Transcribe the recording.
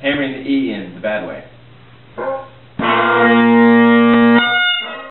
hammering the E in the bad way.